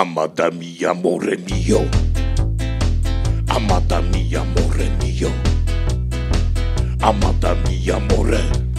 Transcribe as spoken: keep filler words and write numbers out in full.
Amada mi amore mio, amada mi amore mio, amada mi amore.